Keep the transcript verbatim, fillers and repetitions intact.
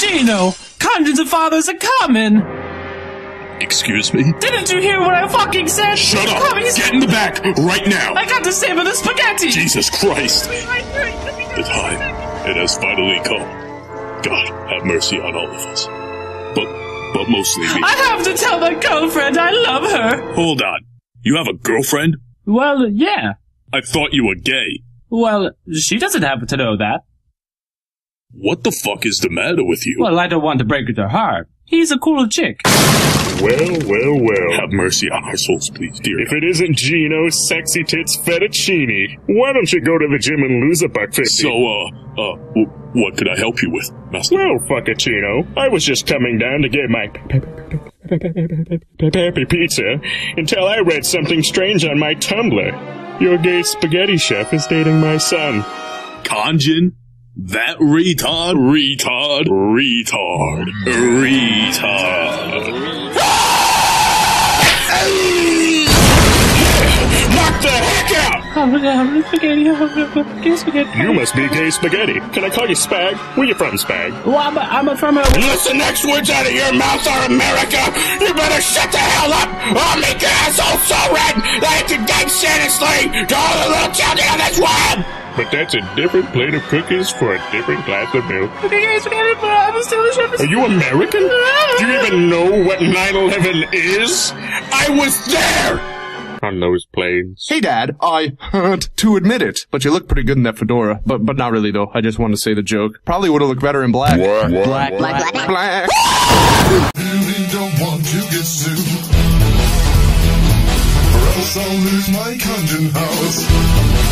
Gino, Khonjin's fathers are coming! Excuse me? Didn't you hear what I fucking said? Shut up! Coming. Get in the back, right now! I got to save the spaghetti! Jesus Christ! The time, it has finally come. God, have mercy on all of us. But, but mostly me. I have to tell my girlfriend I love her! Hold on. You have a girlfriend? Well, yeah. I thought you were gay. Well, she doesn't happen to know that. What the fuck is the matter with you? Well, I don't want to break her heart. He's a cool chick. Well, well, well. Have mercy on our souls, please, dear. If it isn't Gino, sexy tits, fettuccine, why don't you go to the gym and lose a buck fifty? So, uh, uh, w what could I help you with, Master? Well, fuck it, Gino. I was just coming down to get my Peppy Pizza until I read something strange on my Tumblr. Your gay spaghetti chef is dating my son. Khonjin? That retard, retard, retard, retard. Knock the heck out! You must be gay spaghetti. Can I call you Spag? Where you from, Spag? Well, I'm, a, I'm a from a... Unless the next words out of your mouth are America, you better shut the hell up! I'll make your asshole so red that I can dance seriously to all the little children of this world! But that's a different plate of cookies for a different glass of milk. Are you American? Do you even know what nine eleven is? I was there! On those planes. Hey, Dad, I had to admit it, but you look pretty good in that fedora. But but not really, though. I just wanted to say the joke. Probably would have looked better in black. What? What? Black, what? Black, black, black, black. Really don't want to get sued, or else I'll lose my Khonjin house.